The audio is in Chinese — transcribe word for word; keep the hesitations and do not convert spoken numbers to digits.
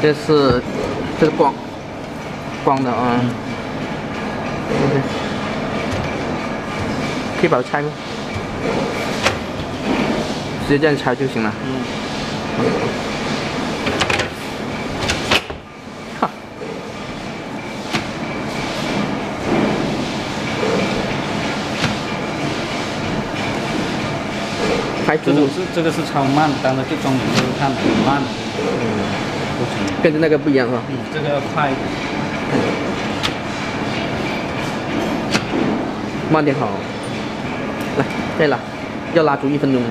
这是这是光光的啊，嗯、可以把它拆吗？直接这样拆就行了。嗯。哈。还这种是这个是超慢，当然这种你就看很慢的。嗯 跟着那个不一样是吧？嗯，这个要快一点，慢点好。来，对了，要拉足一分钟。